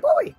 boy.